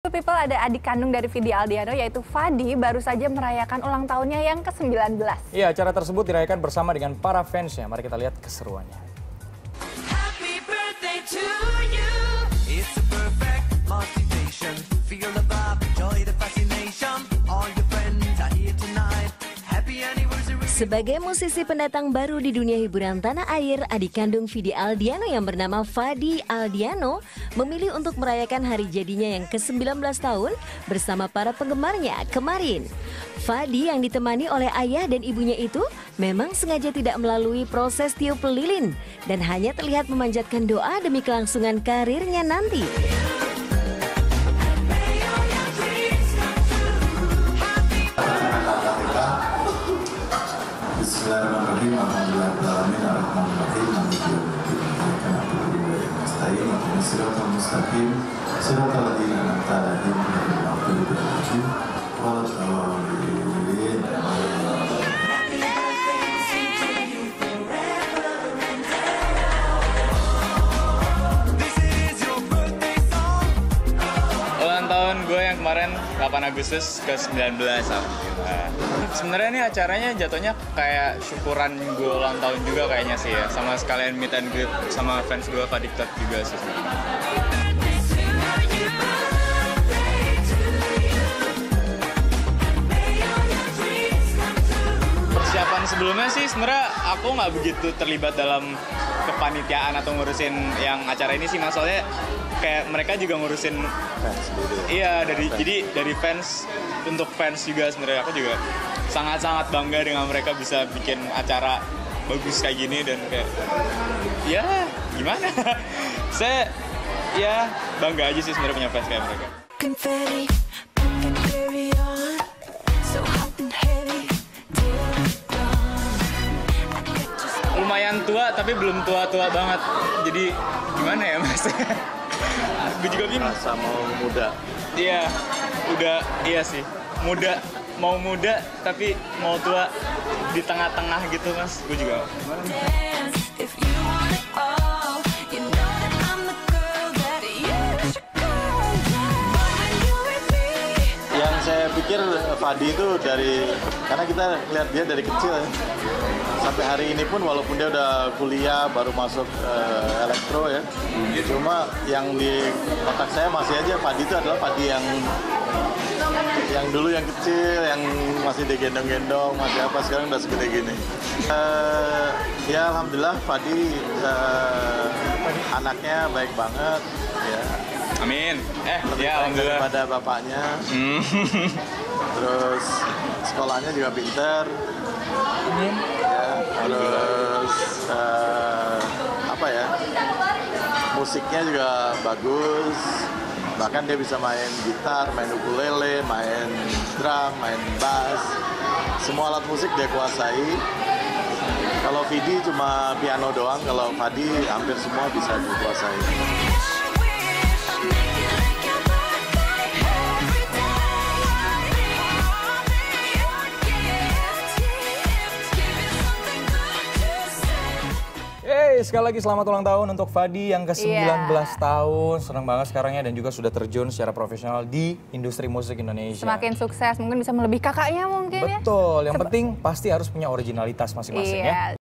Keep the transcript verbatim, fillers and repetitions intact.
People, ada adik kandung dari Vidi Aldiano yaitu Vadi baru saja merayakan ulang tahunnya yang ke sembilan belas. Iya, acara tersebut dirayakan bersama dengan para fansnya. Mari kita lihat keseruannya. Happy birthday to you. It's a perfect motivation. Feel the vibe, enjoy the fascination. All your friends are here tonight. Happy anniversary. Sebagai musisi pendatang baru di dunia hiburan tanah air, adik kandung Vidi Aldiano yang bernama Vadi Aldiano memilih untuk merayakan hari jadinya yang ke sembilan belas tahun bersama para penggemarnya kemarin. Vadi yang ditemani oleh ayah dan ibunya itu memang sengaja tidak melalui proses tiup lilin dan hanya terlihat memanjatkan doa demi kelangsungan karirnya nanti. Bismillahirrahmanirrahim, alhamdulillahirrahmanirrahim, alhamdulillahirrahmanirrahim, alhamdulillahirrahmanirrahim, alhamdulillahirrahmanirrahim, siratal mustaqim, siratal ladzina an'amta alaihim, ghairil maghdubi alaihim, waladdallin. Ulang tahun gue yang kemarin delapan Agustus ke sembilan belas. Sebenarnya ini acaranya jatuhnya kayak syukuran gue ulang tahun juga kayaknya sih ya, sama sekalian meet and greet sama fans gue Vadi Club juga sih. Persiapan sebelumnya sih sebenarnya aku nggak begitu terlibat dalam kepanitiaan atau ngurusin yang acara ini sih, masalahnya kayak mereka juga ngurusin fans gitu. Iya, dari fans. Jadi dari fans untuk fans juga sebenarnya aku juga sangat-sangat bangga dengan mereka bisa bikin acara bagus kayak gini dan kayak ya gimana? Saya ya bangga aja sih sebenarnya punya fans kayak mereka. Lumayan tua tapi belum tua-tua banget. Jadi gimana ya, Mas? Gue juga bingung. Rasa mau muda. Iya, udah iya sih. Muda, mau muda tapi mau tua di tengah-tengah gitu, Mas. Gue juga. Yang saya pikir Vadi itu dari, karena kita lihat dia dari kecil ya. Sampai hari ini pun walaupun dia udah kuliah baru masuk uh, elektro ya, cuma yang di otak saya masih aja Vadi itu adalah Vadi yang yang dulu yang kecil, yang masih digendong-gendong, masih apa, sekarang udah segede gini. Uh, ya alhamdulillah Vadi uh, anaknya baik banget ya. Amin. Eh, lebih ya alhamdulillah daripada bapaknya. Hmm. Terus sekolahnya juga pintar. Amin. Terus uh, apa ya, musiknya juga bagus, bahkan dia bisa main gitar, main ukulele, main drum, main bass, semua alat musik dia kuasai. Kalau Vidi cuma piano doang, kalau Vadi hampir semua bisa dikuasai. Sekali lagi selamat ulang tahun untuk Vadi yang ke sembilan belas yeah. tahun. Senang banget sekarangnya dan juga sudah terjun secara profesional di industri musik Indonesia. Semakin sukses, mungkin bisa melebihi kakaknya mungkin. Betul, ya? Yang Seb penting pasti harus punya originalitas masing-masing yeah. ya.